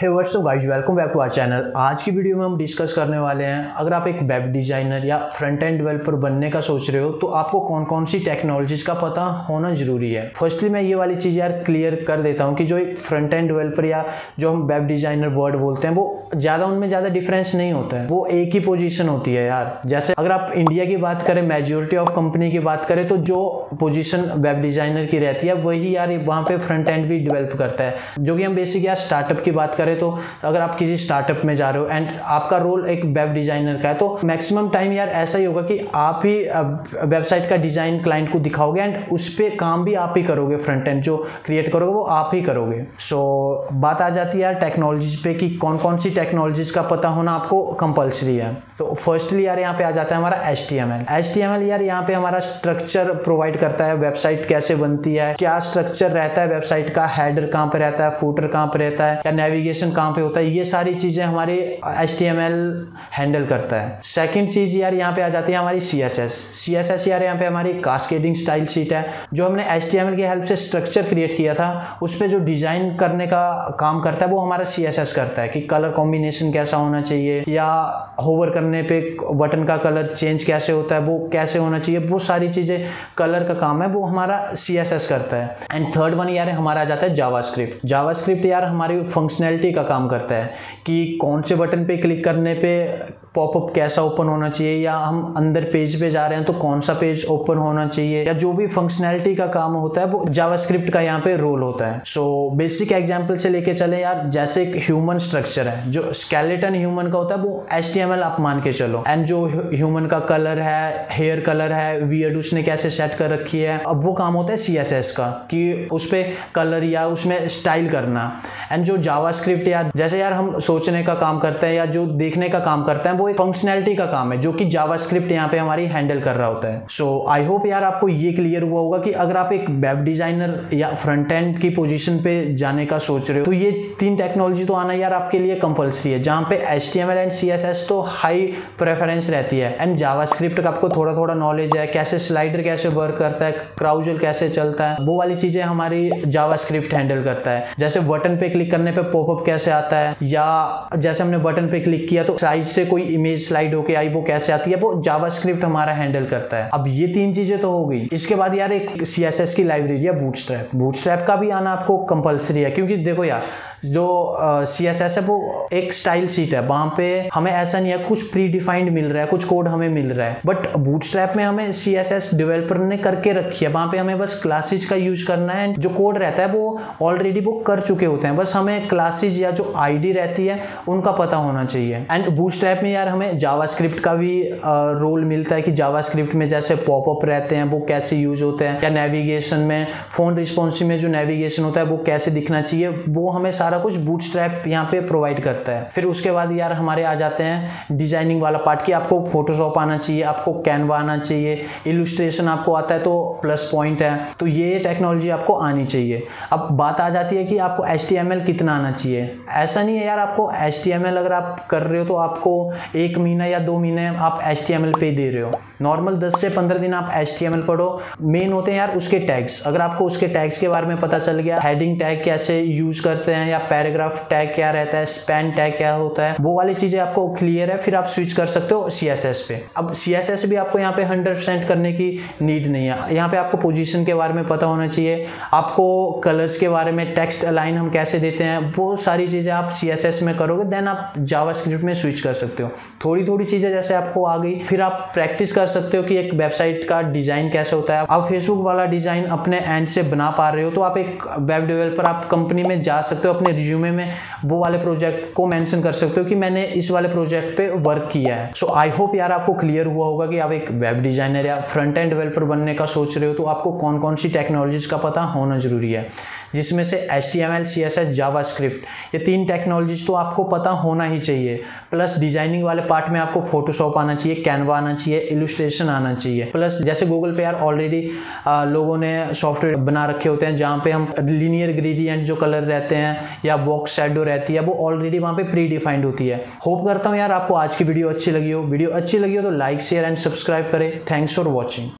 Hey what's up guys, welcome back to our channel. आज की video में हम डिस्कस करने वाले हैं, अगर आप एक वेब डिज़ाइनर या फ्रंट एंड डेवलपर बनने का सोच रहे हो तो आपको कौन कौन सी टेक्नोलॉजीज का पता होना जरूरी है। फर्स्टली मैं ये वाली चीज़ यार क्लियर कर देता हूँ कि जो एक फ्रंट एंड डेवलपर या जो हम वेब डिज़ाइनर वर्ड बोलते हैं, वो ज़्यादा उनमें ज़्यादा डिफरेंस नहीं होता है, वो एक ही पोजीशन होती है यार। जैसे अगर आप इंडिया की बात करें, मेजोरिटी ऑफ कंपनी की बात करें तो जो पोजीशन वेब डिज़ाइनर की रहती है वही यार वहाँ पर फ्रंट एंड भी डेवलप करता है। जो कि हम बेसिक यार स्टार्टअप की बात करें तो अगर आप किसी स्टार्टअप में जा रहे हो एंड आपका रोल एक वेब डिज़ाइनर का है तो मैक्सिमम टाइम यार ऐसा ही होगा कि आप ही वेबसाइट का डिज़ाइन क्लाइंट को दिखाओगे एंड उस पर काम भी आप ही करोगे, फ्रंट एंड जो क्रिएट करोगे वो आप ही करोगे। सो बात आ जाती है यार टेक्नोलॉजीज पे कि कौन कौन सी टेक्नोलॉजीज का पता होना आपको कंपल्सरी है। तो फर्स्टली यार यहाँ पे आ जाता है हमारा HTML यार यहाँ पे हमारा स्ट्रक्चर प्रोवाइड करता है, वेबसाइट कैसे बनती है, क्या स्ट्रक्चर रहता है वेबसाइट का, हेडर कहाँ पे रहता है, फूटर कहाँ पे रहता है, क्या नेविगेशन कहाँ पे होता है, ये सारी चीजें हमारे HTML हैंडल करता है। सेकंड चीज यार यहाँ पे आ जाती है हमारी CSS यार यहाँ पे हमारी कास्केडिंग स्टाइल शीट है, जो हमने HTML की हेल्प से स्ट्रक्चर क्रिएट किया था उस पर जो डिजाइन करने का काम करता है वो हमारा CSS करता है कि कलर कॉम्बिनेशन कैसा होना चाहिए या होवर करने पे बटन का कलर चेंज कैसे होता है वो कैसे होना चाहिए, वो सारी चीजें कलर का काम है वो हमारा CSS करता है। एंड थर्ड वन यार हमारा आ जाता है JavaScript यार हमारी फंक्शनैलिटी का काम करता है कि कौन से बटन पे क्लिक करने पे पॉपअप कैसा ओपन होना चाहिए या हम अंदर पेज पे जा रहे हैं तो कौन सा पेज ओपन होना चाहिए या जो भी फंक्शनैलिटी का काम होता है वो जावास्क्रिप्ट का यहाँ पे रोल होता है। सो बेसिक एग्जांपल से लेके चले यार, जैसे एक ह्यूमन स्ट्रक्चर है, जो स्केलेटन ह्यूमन का होता है वो HTML आप मान के चलो। एंड जो ह्यूमन का कलर है, हेयर कलर है, वियर्ड उसने कैसे सेट कर रखी है, अब वो काम होता है CSS का कि उस पर कलर या उसमें स्टाइल करना। एंड जो जावास्क्रिप्ट यार जैसे यार हम सोचने का काम करते हैं या जो देखने का काम करते हैं वो एक फंक्शनैलिटी का काम है जो कि जावास्क्रिप्ट यहाँ पे हमारी हैंडल कर रहा होता है। सो आई होप यार आपको ये क्लियर हुआ होगा कि अगर आप एक वेब डिजाइनर या फ्रंट एंड की पोजीशन पे जाने का सोच रहे हो तो ये तीन टेक्नोलॉजी तो आना यार आपके लिए कंपल्सरी है, जहाँ पे HTML एंड CSS तो हाई प्रेफरेंस रहती है। एंड जावास्क्रिप्ट का आपको थोड़ा थोड़ा नॉलेज है, कैसे स्लाइडर कैसे वर्क करता है, क्राउजल कैसे चलता है, वो वाली चीजें हमारी जावास्क्रिप्ट हैंडल करता है। जैसे बटन पे क्लिक करने पे पॉपअप कैसे आता है या जैसे हमने बटन पे क्लिक किया तो साइड से कोई इमेज स्लाइड होके आई वो कैसे आती है, वो जावास्क्रिप्ट हमारा हैंडल करता है। अब ये तीन चीजें तो हो गई। इसके बाद यार एक CSS की लाइब्रेरी है बूटस्ट्रैप का भी आना आपको कंपलसरी है, क्योंकि देखो यार जो CSS है वो एक स्टाइल शीट है, वहाँ पे हमें ऐसा नहीं है कुछ प्री डिफाइंड मिल रहा है, कुछ कोड हमें मिल रहा है, बट बूटस्ट्रैप में हमें CSS डेवलपर ने करके रखी है, वहाँ पे हमें बस क्लासेज का यूज करना है। जो कोड रहता है वो ऑलरेडी वो कर चुके होते हैं, बस हमें क्लासेज या जो ID रहती है उनका पता होना चाहिए। एंड बूटस्ट्रैप में यार हमें जावास्क्रिप्ट का भी रोल मिलता है कि जावास्क्रिप्ट में जैसे पॉपअप रहते हैं वो कैसे यूज होते हैं या नेविगेशन में फोन रिस्पॉन्सिव में जो नेविगेशन होता है वो कैसे दिखना चाहिए, वो हमें कुछ बूटस्ट्रैप यहाँ पे प्रोवाइड करता है। फिर उसके बाद यार हमारे आ जाते हैं डिजाइनिंग वाला पार्ट कि आपको फोटोशॉप आना चाहिए, आपको कैनवा आना चाहिए, इलुस्ट्रेशन आपको आता है तो प्लस पॉइंट है, तो ये टेक्नोलॉजी आपको आनी चाहिए। अब बात आ जाती है कि आपको HTML कितना आना चाहिए। ऐसा नहीं है यार आपको HTML अगर आप कर रहे हो तो आपको 1 महीना या 2 महीने आप HTML पे दे रहे हो, नॉर्मल 10 से 15 दिन आप HTML पढ़ो। मेन होते हैं यार उसके टैग्स, अगर आपको उसके टैग्स के बारे में पता चल गया, हेडिंग टैग कैसे यूज करते हैं या पैराग्राफ टैग क्या रहता है, स्पैन टैग क्या होता है, वो वाली चीजें आपको क्लियर है, फिर आप स्विच कर सकते हो CSS पे। अब CSS भी आपको यहाँ पे 100% करने की नीड नहीं है, यहाँ पे आपको पोजीशन के बारे में पता होना चाहिए, आपको कलर्स के बारे में, टेक्स्ट अलाइन हम कैसे देते हैं, वो सारी चीजें आप CSS में करोगे, देन आप जावास्क्रिप्ट में स्विच कर सकते हो। थोड़ी थोड़ी चीजें जैसे आपको आ गई, फिर आप प्रैक्टिस कर सकते हो कि एक वेबसाइट का डिजाइन कैसे होता है, आप फेसबुक वाला डिजाइन अपने एंड से बना पा रहे हो तो आप एक वेब डेवलपर आप कंपनी में जा सकते हो, अपने रिज्यूमे में वो वाले प्रोजेक्ट को मेंशन कर सकते हो कि मैंने इस वाले प्रोजेक्ट पे वर्क किया है। सो आई होप यार आपको क्लियर हुआ होगा कि आप एक वेब डिजाइनर या फ्रंट एंड डेवलपर बनने का सोच रहे हो तो आपको कौन कौन सी टेक्नोलॉजीज का पता होना जरूरी है, जिसमें से HTML, CSS, जावास्क्रिप्ट ये तीन टेक्नोलॉजीज तो आपको पता होना ही चाहिए। प्लस डिजाइनिंग वाले पार्ट में आपको फोटोशॉप आना चाहिए, कैनवा आना चाहिए, इलुस्ट्रेशन आना चाहिए। प्लस जैसे गूगल पे यार ऑलरेडी लोगों ने सॉफ्टवेयर बना रखे होते हैं जहाँ पे हम लीनियर ग्रेडियंट जो कलर रहते हैं या बॉक्स शैडो रहती है वो ऑलरेडी वहाँ पर प्री डिफाइंड होती है। होप करता हूँ यार आपको आज की वीडियो अच्छी लगी हो। वीडियो अच्छी लगी हो तो लाइक शेयर एंड सब्सक्राइब करें। Thanks for watching.